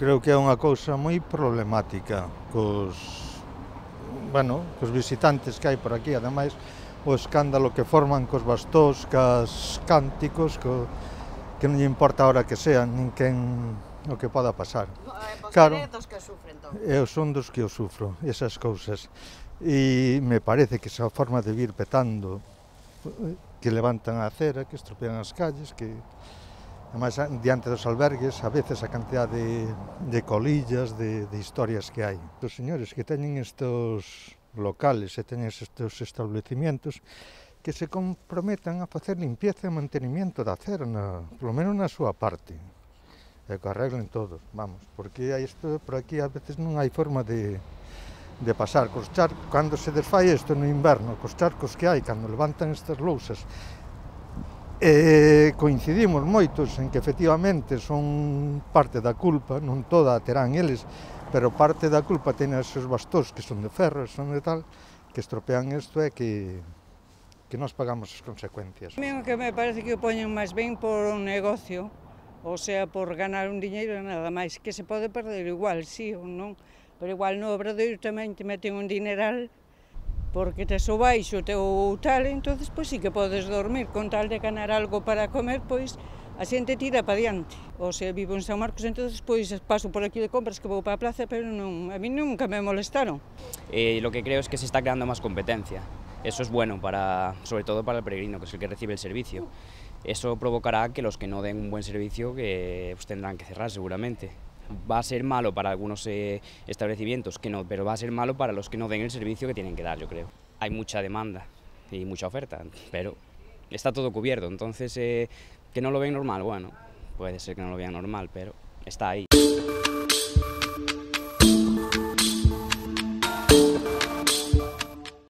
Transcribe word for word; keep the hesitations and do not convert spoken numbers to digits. Creo que é unha cousa moi problemática cos, bueno, cos visitantes que hai por aquí, ademais o escándalo que forman cos bastós, cos cánticos, co, que non lle importa a hora que sean, nin quen o que poda pasar. Claro, dos que sufren, eu son dos que eu sufro, esas cousas, e me parece que esa forma de vir petando, que levantan a acera, que estropean as calles, que... Ademais, diante dos albergues, a veces a cantidad de, de colillas, de, de historias que hai. Os señores que teñen estos locales e teñen estos establecimientos que se comprometan a facer limpieza e mantenimiento da acera, na, polo menos na súa parte, e que arreglen todos, vamos, porque hai isto, por aquí a veces non hai forma de, de pasar. Cos charcos, cando se desfai isto no inverno, cos charcos que hai, cando levantan estas lousas, E coincidimos moitos en que efectivamente son parte da culpa, non toda a terán eles, pero parte da culpa ten esos bastós que son de ferro, son de tal, que estropean isto e que, que nos pagamos as consecuencias. O que me parece que o poñen máis ben por un negocio, ou sea, por ganar un diñeiro e nada máis, que se pode perder igual, sí ou non, pero igual no Obradoiro tamén te meten un dineral, porque te sobais o teu tal, entonces pois si que podes dormir, con tal de ganar algo para comer, pois a xente tira para diante. O se vivo en San Marcos, entonces pois paso por aquí de compras que vou para a plaza, pero non, a mí nunca me molestaron. Eh, lo que creo es que se está creando más competencia. Eso es bueno, para, sobre todo para el peregrino, que es el que recibe el servicio. Eso provocará que los que no den un buen servicio que, pues, tendrán que cerrar seguramente. Va a ser malo para algunos eh, establecimientos, que no, pero va a ser malo para los que no den el servicio que tienen que dar, yo creo. Hay mucha demanda y mucha oferta, pero está todo cubierto, entonces eh, que no lo ven normal, bueno, puede ser que no lo vean normal, pero está ahí.